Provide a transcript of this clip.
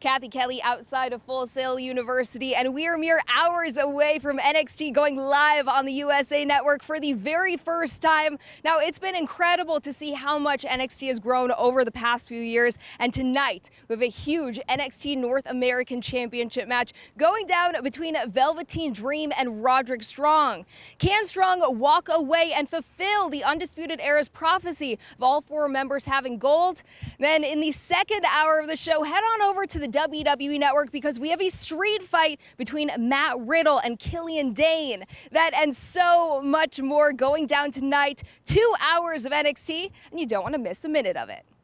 Cathy Kelley outside of Full Sail University, and we are mere hours away from NXT going live on the USA Network for the very first time. Now, it's been incredible to see how much NXT has grown over the past few years, and tonight we have a huge NXT North American Championship match going down between Velveteen Dream and Roderick Strong. Can Strong walk away and fulfill the Undisputed Era's prophecy of all four members having gold? Then in the second hour of the show, head on over to the WWE Network, because we have a street fight between Matt Riddle and Killian Dane. That and so much more going down tonight. 2 hours of NXT, and you don't want to miss a minute of it.